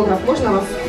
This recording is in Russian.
автограф. Можно вас